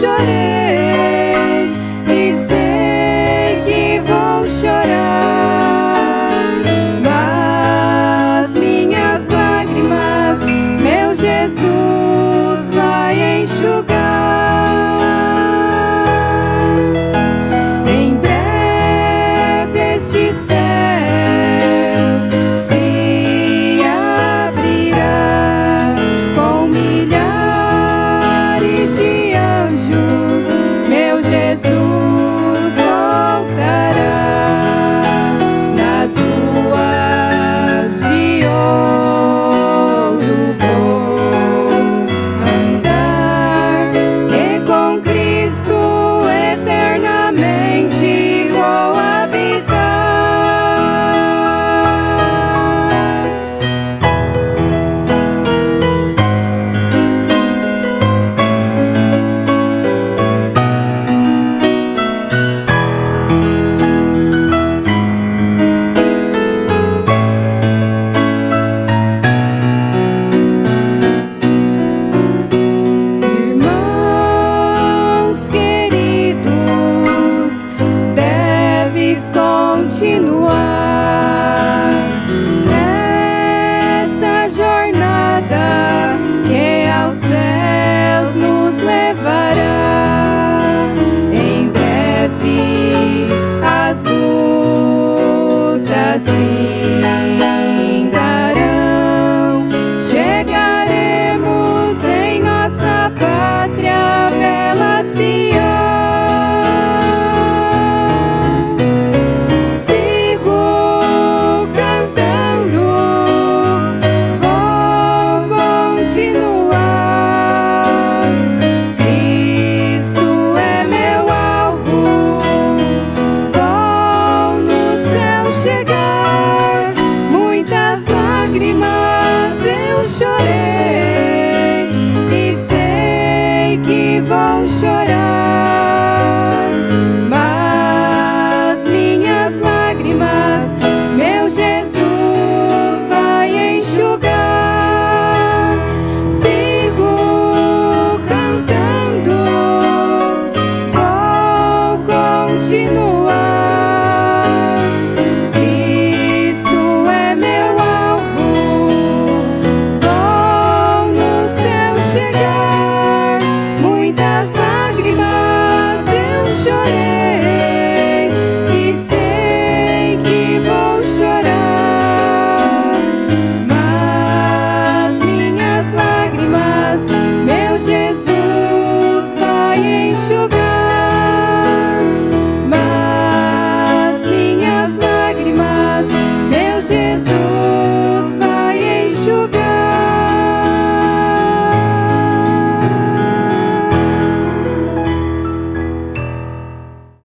chorei e sei que vou chorar, mas minhas lágrimas meu Jesus vai enxugar. Em breve este céu se abrirá com milhares de continuar nesta jornada que aos céus nos levará. Em breve as lutas findarão, chegaremos em nossa pátria bela Sião. Chorei e sei que vou chorar, mas minhas lágrimas meu Jesus vai enxugar. Sigo cantando, vou continuar. Chegar.